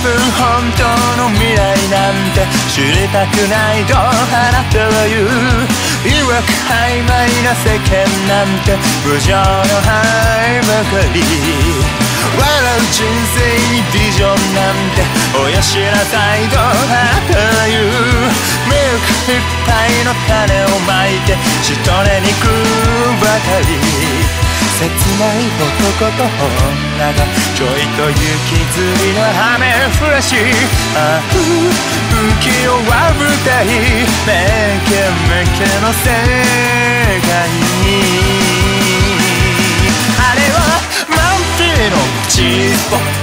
分本当の未来なんて知りたくないとあなたは言う。いわく曖昧な世間なんて無情の灰ばかり。笑う人生にビジョンなんておよしなさいとあなたは言う。ミルクいっぱいの種をまいてしとれに食うばかり。切ない男と女がちょいと行きずりの雨降らし、あふ浮世は舞台、めけめけの世界に。あれはマンピーの G スポット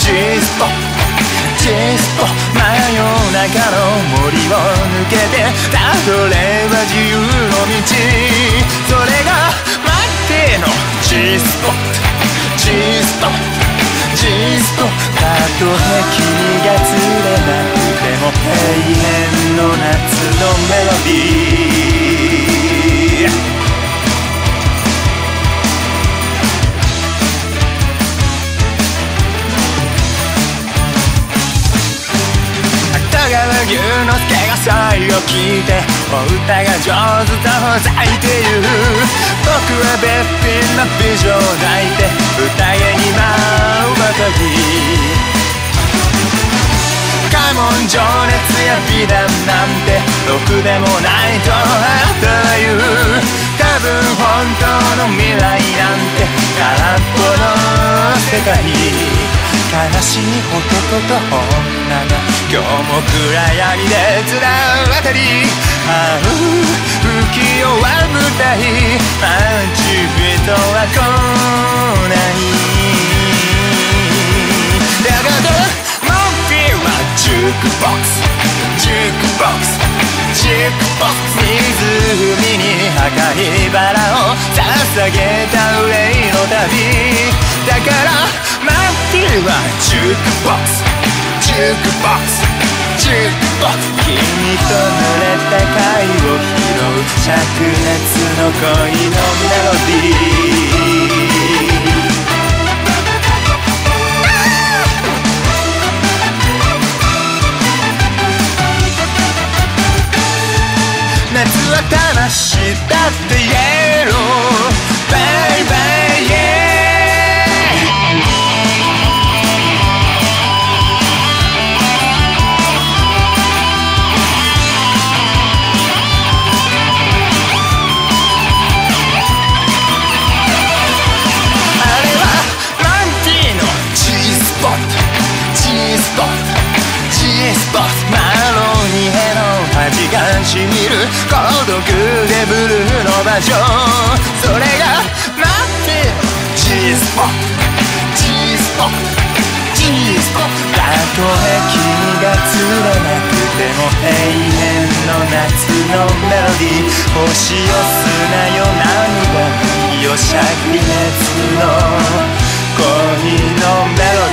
G スポット G スポット、真夜中の森を抜けてたどれば自由の道、それがG スポット G スポット G スポット、たとえ君が釣れなくても永遠の夏のメロディー。芥川龍之介がそいを聞いてお歌が上手とほざいている。僕はべっぴんな美女を抱いて歌へに舞うばかり。開門情熱や美談なんてろくでもないとあなたは言う。多分本当の未来なんて空っぽの世界。悲しい男と女が今日も暗闇でつらうあたり。あう浮世は舞台、待ち人は来ない。だけどマンピーはジュークボックスジュークボックスジュークボックス、湖に赤いバラを捧げた憂いの旅。だからマンピーはジュークボックスジュークボックス君と濡れた貝を拾う灼熱の恋のメロディー。夏は魂だってイエローバイバイイエロー。マロニエの味がしみる孤独でブルーの場所、それがマンピーの G スポット G スポット G スポット、たとえ君が釣れなくても永遠の夏のメロディー。星よ砂よ涙よ灼熱の恋のメロディー。